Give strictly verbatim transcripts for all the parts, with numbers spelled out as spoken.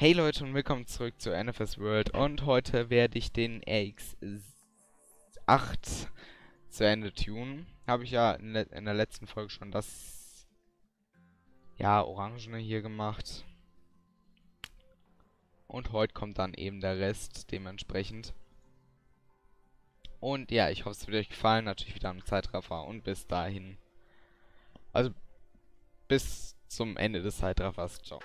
Hey Leute und willkommen zurück zu N F S World, und heute werde ich den R X acht zu Ende tunen. Habe ich ja in, in der letzten Folge schon das, ja, Orangene hier gemacht. Und heute kommt dann eben der Rest dementsprechend. Und ja, ich hoffe, es wird euch gefallen, natürlich wieder am Zeitraffer, und bis dahin, also bis zum Ende des Zeitraffers, ciao.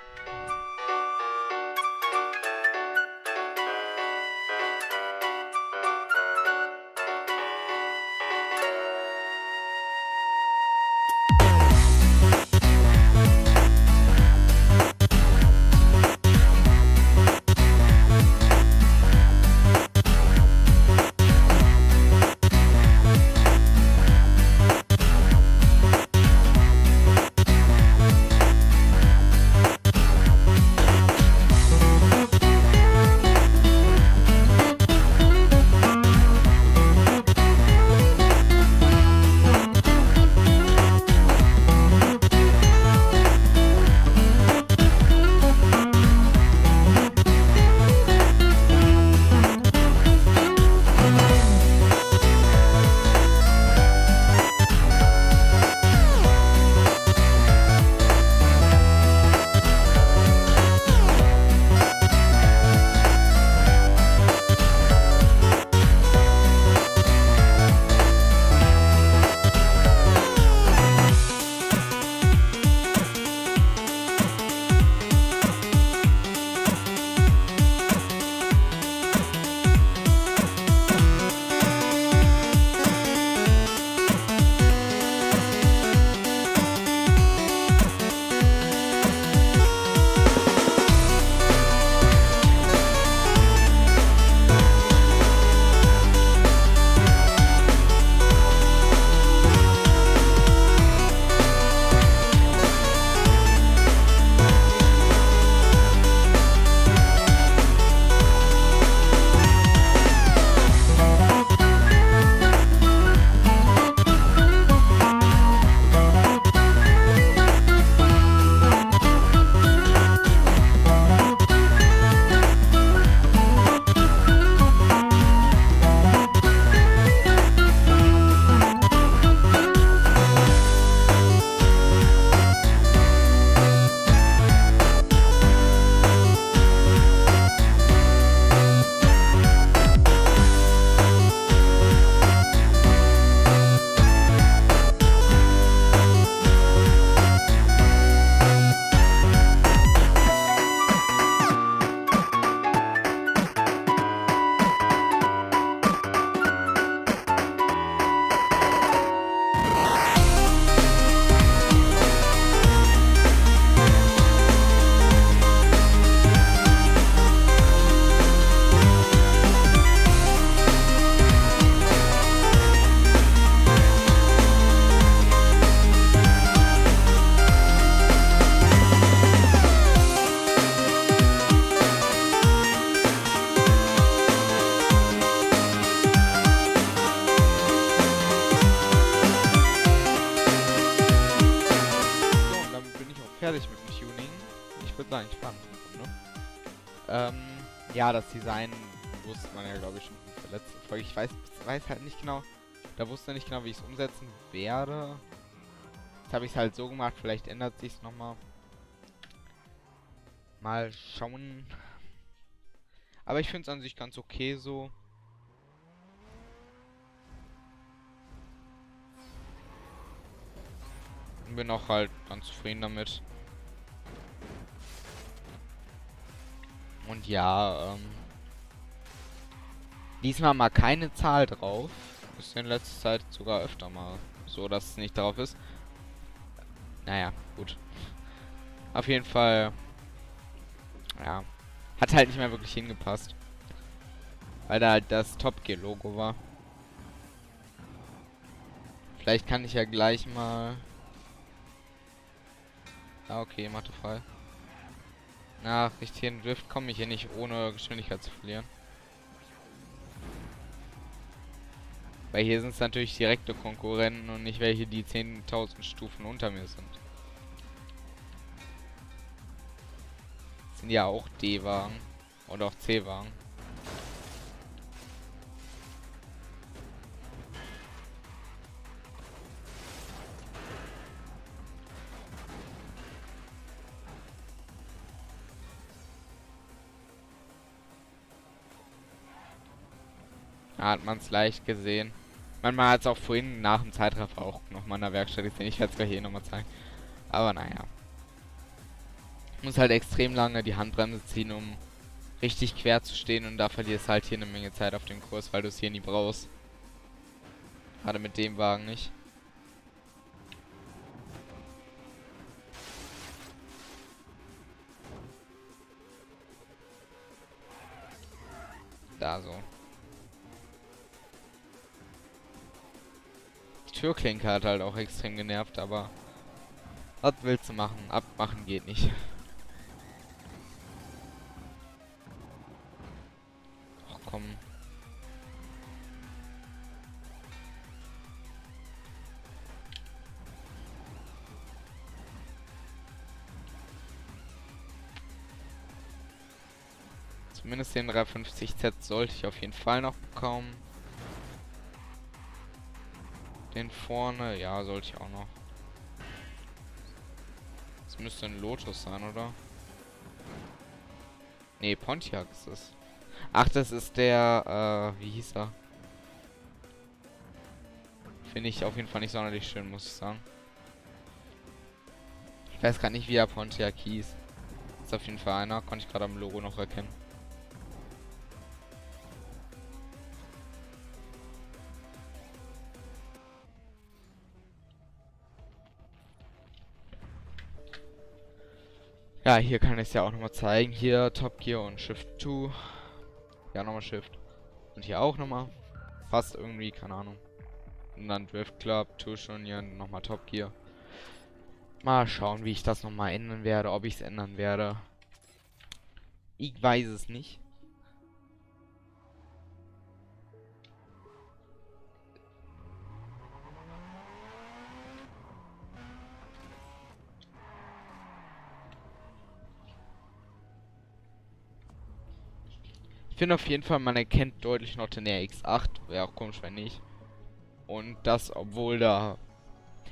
Ja, das Design wusste man ja, glaube ich, schon in der letzten Folge. Ich weiß, weiß halt nicht genau, da wusste ich nicht genau, wie ich es umsetzen werde. Jetzt habe ich es halt so gemacht, vielleicht ändert sich es nochmal. Mal schauen. Aber ich finde es an sich ganz okay so. Bin auch halt ganz zufrieden damit. Und ja, ähm, diesmal mal keine Zahl drauf. Ist in letzter Zeit sogar öfter mal so, dass es nicht drauf ist. Naja, gut. Auf jeden Fall, ja, hat halt nicht mehr wirklich hingepasst. Weil da halt das Top-Gear-Logo war. Vielleicht kann ich ja gleich mal... Ah, okay, macht frei. Nach richtigen Drift komme ich hier nicht, ohne Geschwindigkeit zu verlieren. Weil hier sind es natürlich direkte Konkurrenten und nicht welche, die zehntausend Stufen unter mir sind. sind ja auch D-Wagen und auch C-Wagen. Da hat man es leicht gesehen. Manchmal hat es auch vorhin nach dem Zeitraffer auch nochmal in der Werkstatt gesehen. Ich werde es gleich hier nochmal zeigen. Aber naja. Muss halt extrem lange die Handbremse ziehen, um richtig quer zu stehen. Und da verlierst halt hier eine Menge Zeit auf dem Kurs, weil du es hier nie brauchst. Gerade mit dem Wagen nicht. Da so. Türklinke hat halt auch extrem genervt, aber was willst du machen? Abmachen geht nicht. Ach komm. Zumindest den drei fünfzig Z sollte ich auf jeden Fall noch bekommen. Den vorne, ja, sollte ich auch noch. Das müsste ein Lotus sein, oder? Ne, Pontiac ist es. Ach, das ist der, äh, wie hieß er? Finde ich auf jeden Fall nicht sonderlich schön, muss ich sagen. Ich weiß gar nicht, wie der Pontiac hieß. Ist auf jeden Fall einer, konnte ich gerade am Logo noch erkennen. Ja, hier kann ich es ja auch nochmal zeigen. Hier Top-Gear und Shift zwei. Ja, nochmal Shift. Und hier auch nochmal. Fast irgendwie, keine Ahnung. Und dann Drift Club, Tusch und hier nochmal Top-Gear. Mal schauen, wie ich das nochmal ändern werde. Ob ich es ändern werde. Ich weiß es nicht. Ich finde auf jeden Fall, man erkennt deutlich noch den R X acht. Wäre auch komisch, wenn nicht. Und das, obwohl da...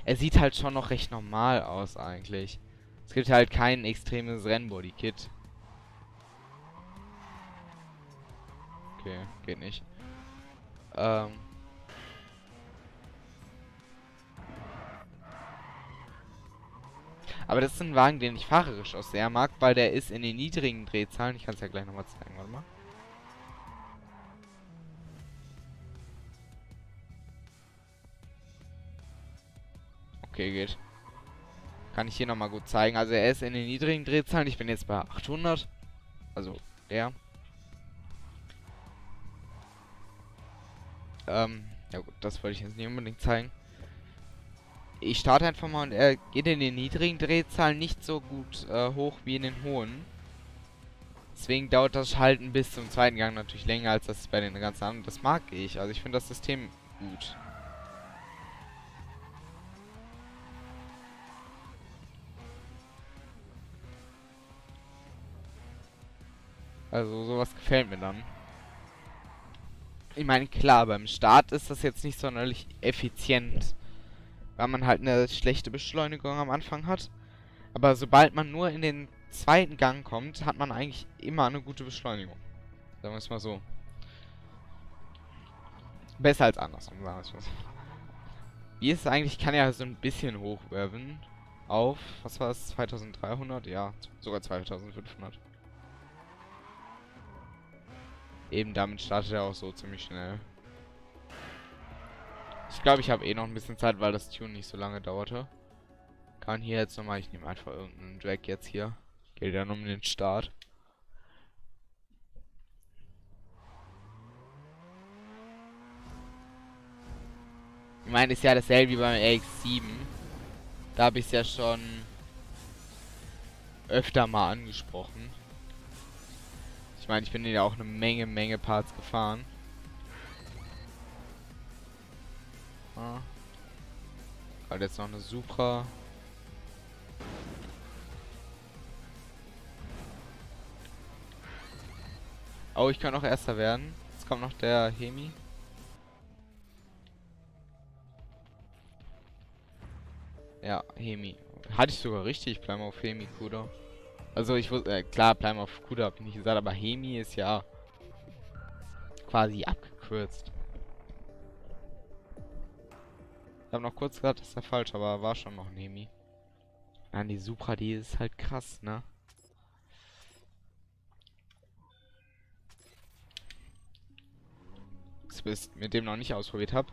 Er sieht halt schon noch recht normal aus, eigentlich. Es gibt halt kein extremes Rennbody-Kit. Okay, geht nicht. Ähm... Aber das ist ein Wagen, den ich fahrerisch auch sehr mag, weil der ist in den niedrigen Drehzahlen. Ich kann es ja gleich nochmal zeigen, warte mal. Okay, geht. Kann ich hier nochmal gut zeigen. Also er ist in den niedrigen Drehzahlen. Ich bin jetzt bei achthundert. Also der. Ähm, ja gut, das wollte ich jetzt nicht unbedingt zeigen. Ich starte einfach mal und er geht in den niedrigen Drehzahlen nicht so gut äh, hoch wie in den hohen. Deswegen dauert das Schalten bis zum zweiten Gang natürlich länger, als das bei den ganzen anderen. Das mag ich. Also ich finde das System gut. Also sowas gefällt mir dann. Ich meine, klar, beim Start ist das jetzt nicht sonderlich effizient, weil man halt eine schlechte Beschleunigung am Anfang hat. Aber sobald man nur in den zweiten Gang kommt, hat man eigentlich immer eine gute Beschleunigung. Sagen wir es mal so. Besser als andersrum, sagen wir es mal so. Wie ist es eigentlich? Kann ja so ein bisschen hochwerben. Auf, was war es? zweitausenddreihundert? Ja, sogar zweitausendfünfhundert. Eben damit startet er auch so ziemlich schnell. Ich glaube, ich habe eh noch ein bisschen Zeit, weil das Tune nicht so lange dauerte. Kann hier jetzt nochmal, ich nehme einfach irgendeinen Drag jetzt hier. Geht dann um den Start. Ich meine, ist ja dasselbe wie beim R X sieben. Da habe ich es ja schon öfter mal angesprochen. Ich meine, ich bin ja auch eine Menge, Menge Parts gefahren. Ah. Gerade jetzt noch eine Supra. Oh, ich kann auch Erster werden. Jetzt kommt noch der Hemi. Ja, Hemi. Hatte ich sogar richtig, bleib mal auf Hemi, Cuda. Also ich wusste, äh, klar, bleib mal auf Cuda, hab ich nicht gesagt, aber Hemi ist ja quasi abgekürzt. Ich hab noch kurz gesagt, das ist ja falsch, aber war schon noch ein Hemi. Nein, die Supra, die ist halt krass, ne? Bis mit dem noch nicht ausprobiert habe.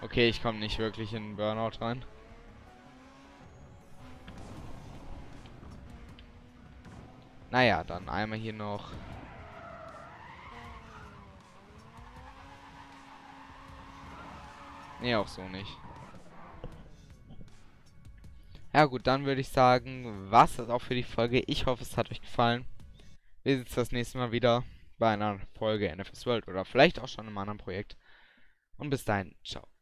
Okay, ich komme nicht wirklich in Burnout rein. Naja, dann einmal hier noch. Nee, auch so nicht. Ja gut, dann würde ich sagen, was ist auch für die Folge. Ich hoffe, es hat euch gefallen. Wir sehen uns das nächste Mal wieder bei einer Folge N F S World oder vielleicht auch schon in einem anderen Projekt. Und bis dahin, ciao.